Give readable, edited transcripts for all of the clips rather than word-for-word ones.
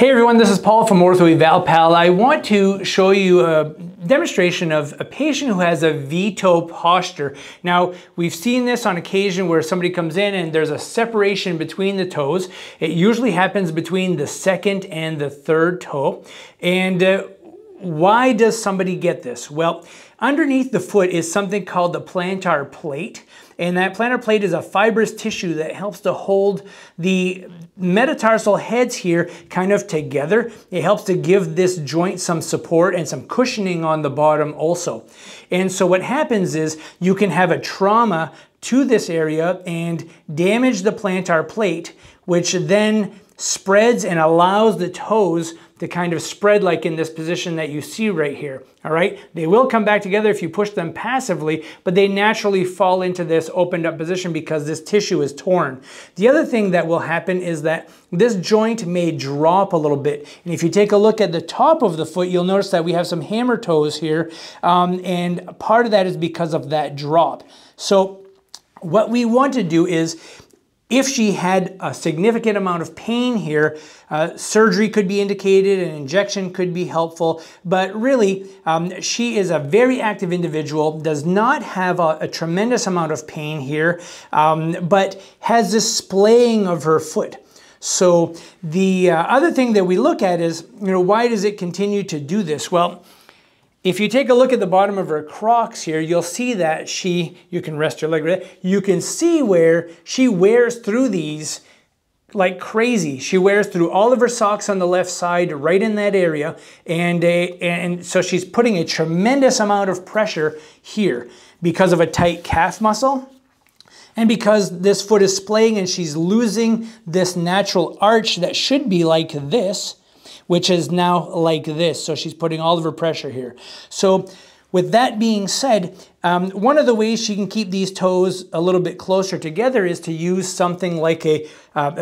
Hey everyone, this is Paul from OrthoEvalPal. I want to show you a demonstration of a patient who has a V-toe posture. Now, we've seen this on occasion where somebody comes in and there's a separation between the toes. It usually happens between the second and the third toe. And why does somebody get this? Well, underneath the foot is something called the plantar plate. And that plantar plate is a fibrous tissue that helps to hold the metatarsal heads here kind of together. It helps to give this joint some support and some cushioning on the bottom also. And so what happens is you can have a trauma to this area and damage the plantar plate, which then spreads and allows the toes to kind of spread like in this position that you see right here, all right? They will come back together if you push them passively, but they naturally fall into this opened up position because this tissue is torn. The other thing that will happen is that this joint may drop a little bit. And if you take a look at the top of the foot, you'll notice that we have some hammer toes here, and part of that is because of that drop. So what we want to do is, if she had a significant amount of pain here, surgery could be indicated, an injection could be helpful, but really she is a very active individual, does not have a tremendous amount of pain here, but has this splaying of her foot. So the other thing that we look at is, why does it continue to do this? Well, if you take a look at the bottom of her Crocs here, you'll see that you can rest your leg right there, you can see where she wears through these like crazy. She wears through all of her socks on the left side, right in that area, and so she's putting a tremendous amount of pressure here because of a tight calf muscle. And because this foot is splaying and she's losing this natural arch that should be like this, which is now like this. So she's putting all of her pressure here. So with that being said, one of the ways she can keep these toes a little bit closer together is to use something like a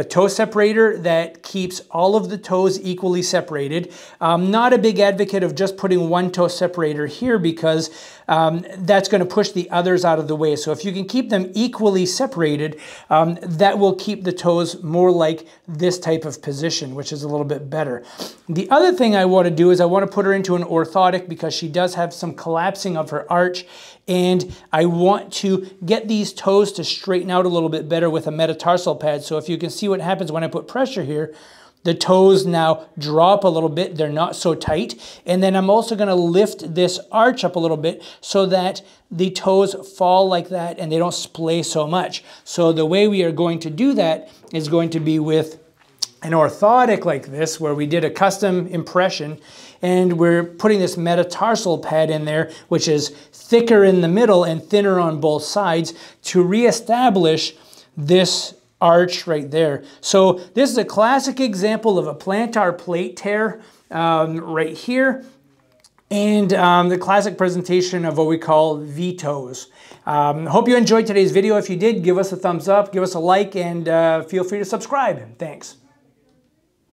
toe separator that keeps all of the toes equally separated. I'm not a big advocate of just putting one toe separator here because that's going to push the others out of the way. So if you can keep them equally separated, that will keep the toes more like this type of position, which is a little bit better. The other thing I want to do is I want to put her into an orthotic because she does have some collapsing of her arch, and I want to get these toes to straighten out a little bit better with a metatarsal pad. So if you can see what happens when I put pressure here, the toes now drop a little bit. They're not so tight. And then I'm also going to lift this arch up a little bit so that the toes fall like that and they don't splay so much. So the way we are going to do that is going to be with an orthotic like this, where we did a custom impression and we're putting this metatarsal pad in there, which is thicker in the middle and thinner on both sides to reestablish this arch right there. So this is a classic example of a plantar plate tear right here, and the classic presentation of what we call V-toes. Hope you enjoyed today's video. If you did, give us a thumbs up, give us a like, and feel free to subscribe. Thanks.